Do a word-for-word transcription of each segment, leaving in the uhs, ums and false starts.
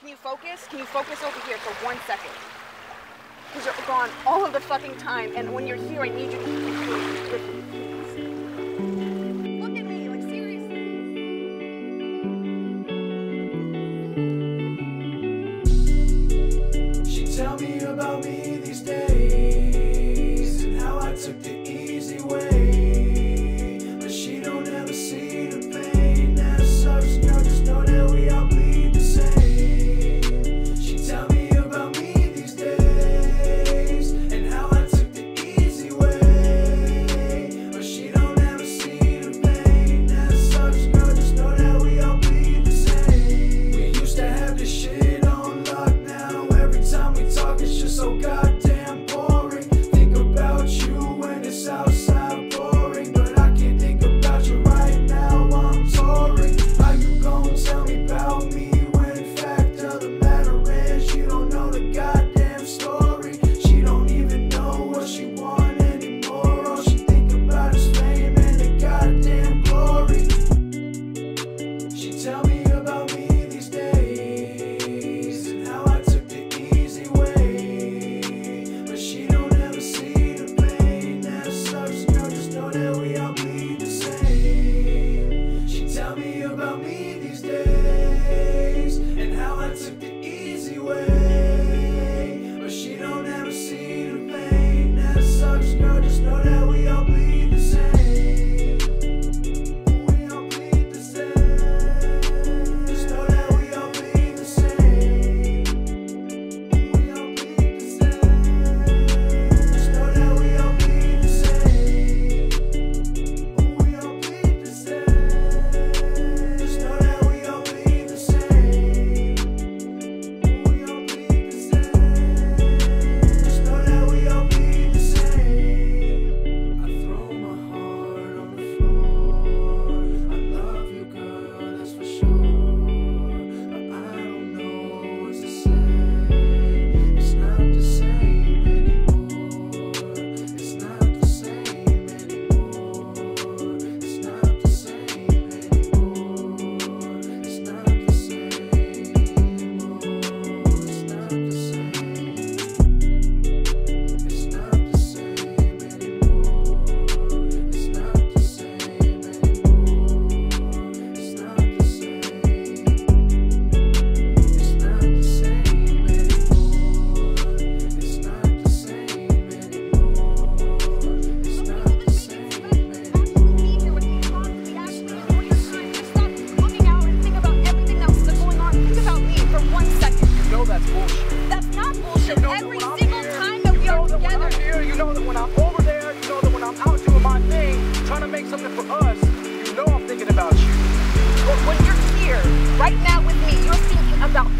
Can you focus? Can you focus over here for one second? Because you're gone all of the fucking time, and when you're here, I need you to keep with me. Tell me about me these days, and how I took the easy way, but she don't ever see the pain that sucks. Girl, just know that we all bleed the same. She tell me about me these days, and how I took the easy way, but she don't ever see the pain that sucks. Girl, just know that we all bleed the same. We used to have this shit. It's just so goddamn boring. Think about you when it's outside pouring, but I can't think about you right now. I'm touring. How you gon' tell me about me when fact of the matter is you don't know the goddamn story? She don't even know what she want anymore. All she think about is fame and the goddamn glory. She tell me about me these days and how I took the easy way. About me these days, and how I took the easy way, but she don't ever see the pain that sucks. Girl, just know that we all bleed the same. We all bleed the same. Just know that we all bleed the same. We all bleed the same. Just know that we all bleed the same. We all bleed the same.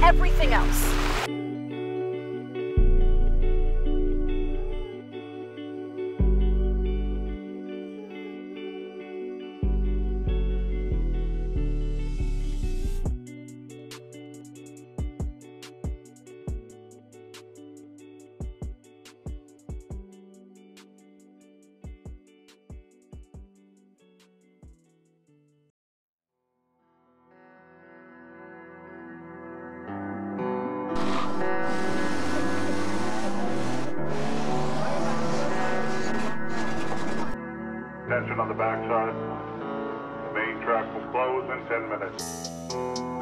Everything else. Attention on the backside. The main track will close in ten minutes.